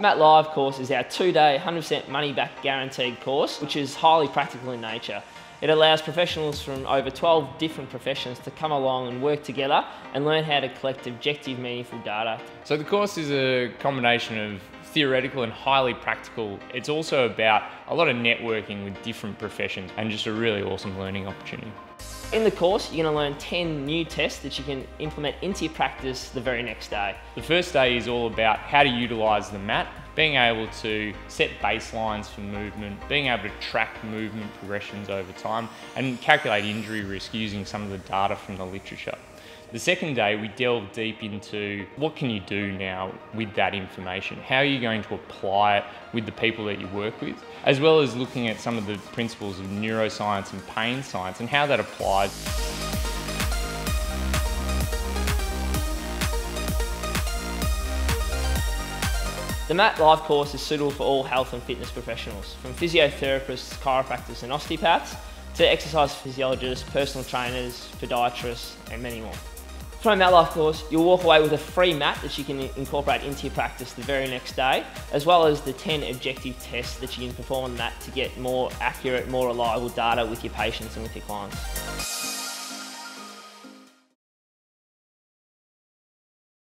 MAT Live course is our 2-day, 100% money-back guaranteed course, which is highly practical in nature. It allows professionals from over 12 different professions to come along and work together and learn how to collect objective, meaningful data. So the course is a combination of theoretical and highly practical. It's also about a lot of networking with different professions and just a really awesome learning opportunity. In the course, you're going to learn 10 new tests that you can implement into your practice the very next day. The first day is all about how to utilise the mat, being able to set baselines for movement, being able to track movement progressions over time, and calculate injury risk using some of the data from the literature. The second day, we delve deep into what can you do now with that information? How are you going to apply it with the people that you work with? As well as looking at some of the principles of neuroscience and pain science and how that applies. The MAT Live course is suitable for all health and fitness professionals, from physiotherapists, chiropractors and osteopaths, to exercise physiologists, personal trainers, podiatrists and many more. From a MAT Live course, you'll walk away with a free mat that you can incorporate into your practice the very next day, as well as the 10 objective tests that you can perform on that to get more accurate, more reliable data with your patients and with your clients.